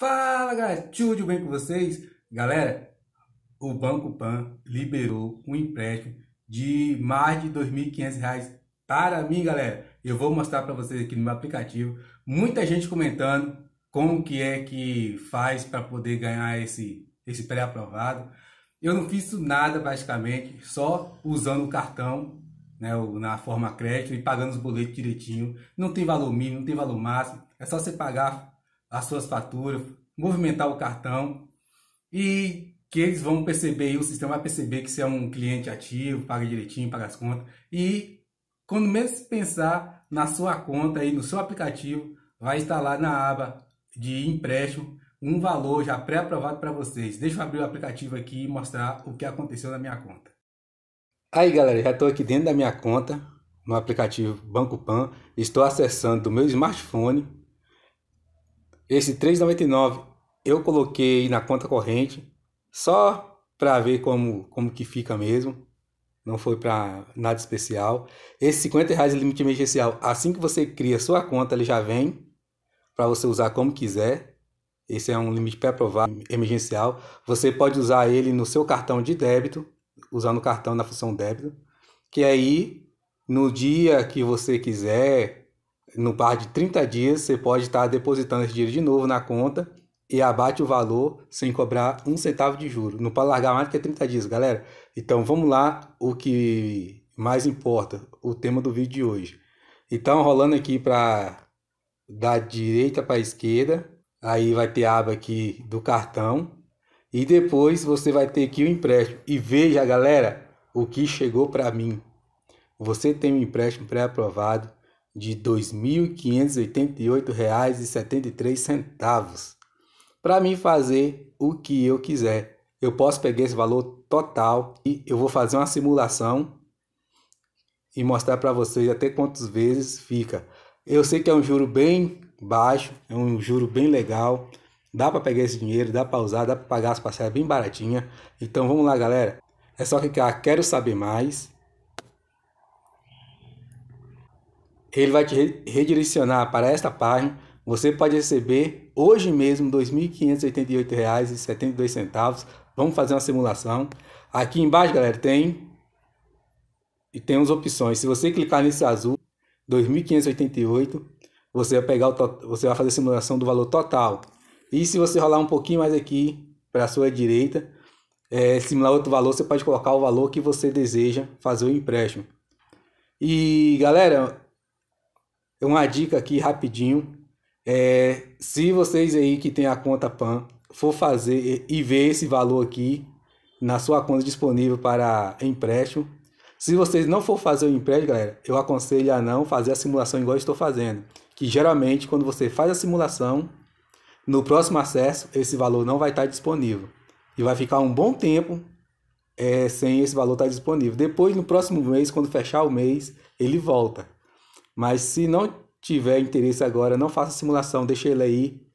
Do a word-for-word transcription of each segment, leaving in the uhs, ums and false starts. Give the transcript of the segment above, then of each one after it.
Fala galera, tudo bem com vocês? Galera, o Banco Pan liberou um empréstimo de mais de dois mil e quinhentos reais para mim, galera. Eu vou mostrar para vocês aqui no meu aplicativo. Muita gente comentando como que é que faz para poder ganhar esse, esse pré-aprovado. Eu não fiz nada basicamente, só usando o cartão, né, na forma crédito e pagando os boletos direitinho. Não tem valor mínimo, não tem valor máximo, é só você pagar as suas faturas, movimentar o cartão e que eles vão perceber, o sistema vai perceber que você é um cliente ativo, paga direitinho, paga as contas. E quando mesmo pensar na sua conta aí, no seu aplicativo, vai instalar na aba de empréstimo um valor já pré-aprovado para vocês. Deixa eu abrir o aplicativo aqui e mostrar o que aconteceu na minha conta. Aí galera, já estou aqui dentro da minha conta, no aplicativo Banco Pan. Estou acessando do meu smartphone. Esse três reais e noventa e nove centavos eu coloquei na conta corrente só para ver como, como que fica mesmo. Não foi para nada especial. Esse cinquenta reais de limite emergencial, assim que você cria sua conta, ele já vem para você usar como quiser. Esse é um limite pré-aprovado emergencial. Você pode usar ele no seu cartão de débito, usando o cartão na função débito, que aí no dia que você quiser, no par de trinta dias, você pode estar depositando esse dinheiro de novo na conta e abate o valor sem cobrar um centavo de juros. Não pode largar mais do que trinta dias, galera. Então vamos lá, o que mais importa, o tema do vídeo de hoje. Então rolando aqui para da direita para a esquerda, aí vai ter a aba aqui do cartão e depois você vai ter aqui o empréstimo. E veja galera, o que chegou para mim. Você tem um empréstimo pré-aprovado de dois mil quinhentos e oitenta e oito reais e setenta e três centavos para mim fazer o que eu quiser. Eu posso pegar esse valor total e eu vou fazer uma simulação e mostrar para vocês até quantas vezes fica. Eu sei que é um juro bem baixo, é um juro bem legal, dá para pegar esse dinheiro, dá para usar, dá para pagar as parcelas bem baratinha. Então vamos lá galera, é só clicar quero saber mais. Ele vai te redirecionar para esta página. Você pode receber hoje mesmo dois mil quinhentos e oitenta e oito reais e setenta e dois centavos. Vamos fazer uma simulação. Aqui embaixo, galera, tem e tem as opções. Se você clicar nesse azul, dois mil quinhentos e oitenta e oito, você vai pegar o to... você vai fazer a simulação do valor total. E se você rolar um pouquinho mais aqui para a sua direita, é, simular outro valor, você pode colocar o valor que você deseja fazer o empréstimo. E galera, uma dica aqui rapidinho, é, se vocês aí que tem a conta Pan for fazer e ver esse valor aqui na sua conta disponível para empréstimo, se vocês não for fazer o empréstimo, galera, eu aconselho a não fazer a simulação igual eu estou fazendo, que geralmente quando você faz a simulação, no próximo acesso esse valor não vai estar disponível e vai ficar um bom tempo é, sem esse valor estar disponível. Depois no próximo mês, quando fechar o mês, ele volta. Mas se não tiver interesse agora, não faça simulação, deixa ele aí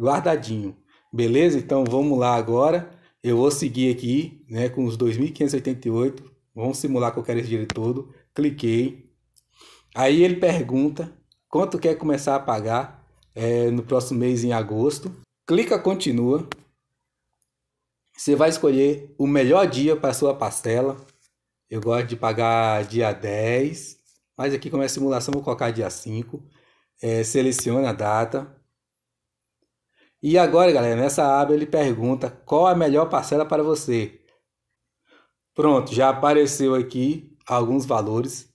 guardadinho. Beleza? Então vamos lá agora. Eu vou seguir aqui, né, com os dois mil quinhentos e oitenta e oito. Vamos simular que eu quero esse dinheiro todo. Cliquei. Aí ele pergunta quanto quer começar a pagar é, no próximo mês em agosto. Clica continua. Você vai escolher o melhor dia para sua parcela. Eu gosto de pagar dia dez. Mas aqui como é a simulação, vou colocar dia cinco. É, seleciona a data. E agora, galera, nessa aba ele pergunta qual a melhor parcela para você. Pronto, já apareceu aqui alguns valores.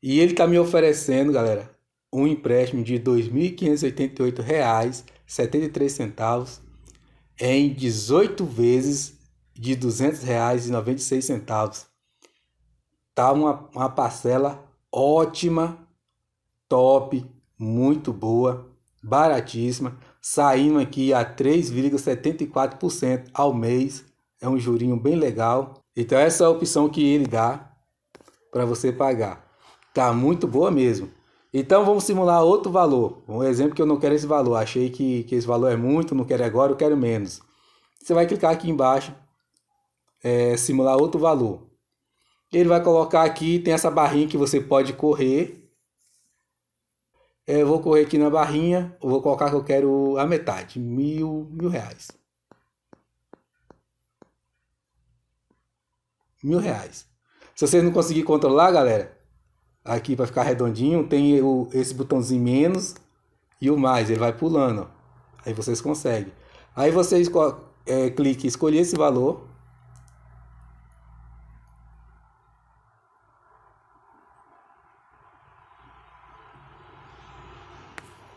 E ele está me oferecendo, galera, um empréstimo de dois mil quinhentos e oitenta e oito reais e setenta e três centavos em dezoito vezes... de duzentos reais e noventa e seis centavos. Tá uma, uma parcela ótima, top, muito boa, baratíssima, saindo aqui a três vírgula setenta e quatro por cento ao mês. É um jurinho bem legal. Então essa é a opção que ele dá para você pagar. Tá muito boa mesmo. Então vamos simular outro valor. Um exemplo que eu não quero esse valor, achei que, que esse valor é muito, não quero agora, eu quero menos. Você vai clicar aqui embaixo. É, simular outro valor. Ele vai colocar aqui, tem essa barrinha que você pode correr Eu vou correr aqui na barrinha, eu vou colocar que eu quero a metade, mil, mil reais. Mil reais. Se vocês não conseguirem controlar, galera, aqui para ficar redondinho, tem o, esse botãozinho menos e o mais, ele vai pulando. Aí vocês conseguem. Aí vocês é, cliquem em escolher esse valor.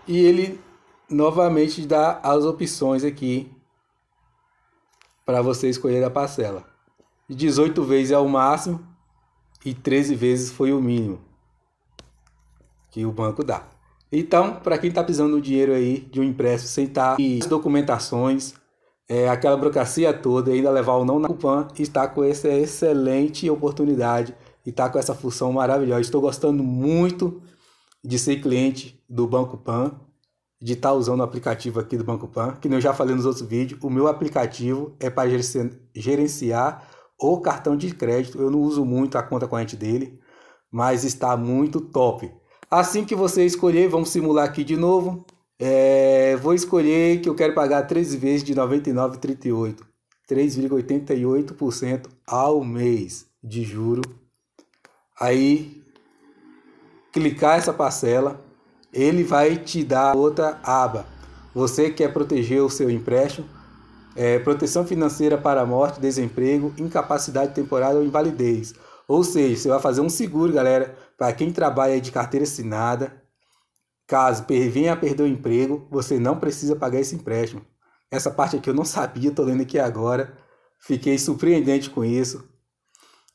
E ele novamente dá as opções aqui para você escolher a parcela. dezoito vezes é o máximo e treze vezes foi o mínimo que o banco dá. Então, para quem está precisando do dinheiro aí de um empréstimo sem estar e as documentações, é, aquela burocracia toda, ainda levar ou não na Banco Pan, está com essa excelente oportunidade e está com essa função maravilhosa. Estou gostando muito de ser cliente do Banco Pan, de estar usando o aplicativo aqui do Banco Pan, que eu já falei nos outros vídeos, o meu aplicativo é para gerenciar o cartão de crédito, eu não uso muito a conta corrente dele, mas está muito top. Assim que você escolher, vamos simular aqui de novo, é, vou escolher que eu quero pagar treze vezes de noventa e nove reais e trinta e oito centavos, três vírgula oitenta e oito por cento ao mês de juro. Aí, clicar essa parcela, ele vai te dar outra aba. Você quer proteger o seu empréstimo, é, proteção financeira para morte, desemprego, incapacidade temporária ou invalidez. Ou seja, você vai fazer um seguro, galera, para quem trabalha de carteira assinada. Caso venha a perder o emprego, você não precisa pagar esse empréstimo. Essa parte aqui eu não sabia, estou lendo aqui agora. Fiquei surpreendente com isso.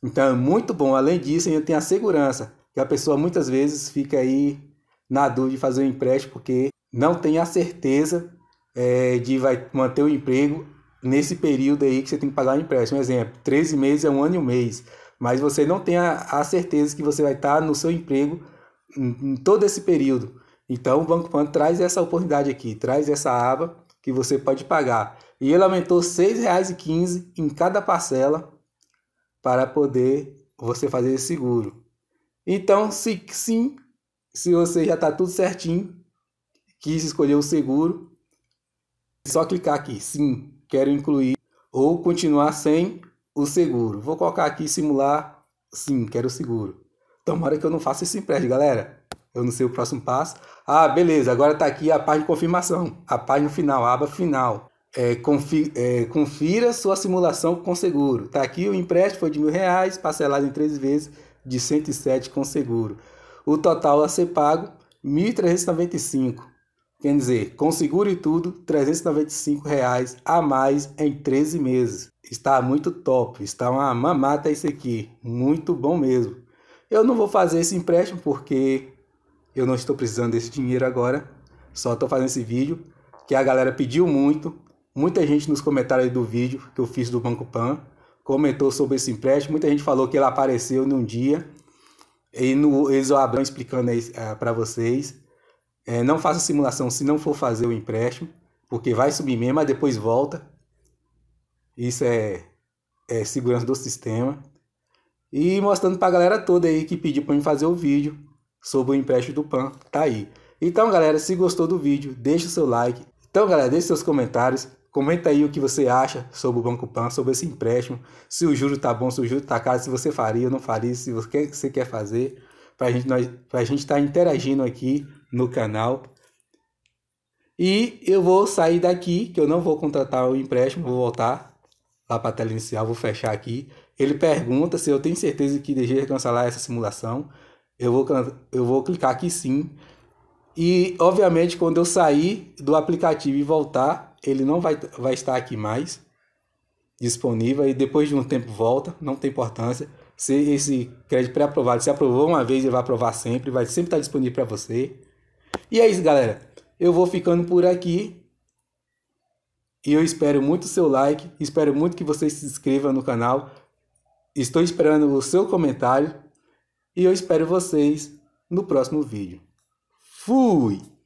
Então é muito bom. Além disso, ainda tem a segurança, que a pessoa muitas vezes fica aí na dúvida de fazer um empréstimo porque não tem a certeza é, de vai manter o emprego nesse período aí que você tem que pagar o empréstimo. Um exemplo, treze meses é um ano e um mês, mas você não tem a, a certeza que você vai estar no seu emprego em, em todo esse período. Então o Banco Pan traz essa oportunidade aqui, traz essa aba que você pode pagar. E ele aumentou seis reais e quinze centavos em cada parcela para poder você fazer esse seguro. Então, se sim, se você já está tudo certinho, quis escolher o seguro, é só clicar aqui, sim, quero incluir, ou continuar sem o seguro. Vou colocar aqui, simular, sim, quero o seguro. Tomara que eu não faça esse empréstimo, galera. Eu não sei o próximo passo. Ah, beleza, agora está aqui a página de confirmação, a página final, a aba final. É, confira, é, confira sua simulação com seguro. Está aqui, o empréstimo foi de mil reais, parcelado em três vezes, de cento e sete com seguro. O total a ser pago mil trezentos e noventa e cinco reais. Quer dizer, com seguro e tudo, trezentos e noventa e cinco reais a mais em treze meses. Está muito top, está uma mamata isso aqui, muito bom mesmo. Eu não vou fazer esse empréstimo porque eu não estou precisando desse dinheiro agora. Só estou fazendo esse vídeo que a galera pediu muito, muita gente nos comentários do vídeo que eu fiz do Banco Pan comentou sobre esse empréstimo, muita gente falou que ele apareceu num dia, e no Exo Abrão explicando aí uh, para vocês, é, não faça simulação se não for fazer o empréstimo, porque vai subir mesmo, mas depois volta, isso é, é segurança do sistema, e mostrando para a galera toda aí que pediu para mim fazer o vídeo sobre o empréstimo do Pan, tá aí. Então galera, se gostou do vídeo, deixa o seu like, então galera, deixe seus comentários, comenta aí o que você acha sobre o Banco Pan, sobre esse empréstimo, se o juro tá bom, se o juro tá caro, se você faria ou não faria, se você quer, você quer fazer, pra gente nós, pra gente tá interagindo aqui no canal. E eu vou sair daqui, que eu não vou contratar o empréstimo, vou voltar lá para a tela inicial, vou fechar aqui. Ele pergunta se eu tenho certeza que deseja cancelar essa simulação. Eu vou, eu vou clicar aqui sim. E obviamente quando eu sair do aplicativo e voltar, ele não vai, vai estar aqui mais disponível e depois de um tempo volta, não tem importância. Se esse crédito pré-aprovado, se aprovou uma vez, ele vai aprovar sempre, vai sempre estar disponível para você. E é isso, galera. Eu vou ficando por aqui. E eu espero muito o seu like, espero muito que você se inscreva no canal. Estou esperando o seu comentário e eu espero vocês no próximo vídeo. Fui!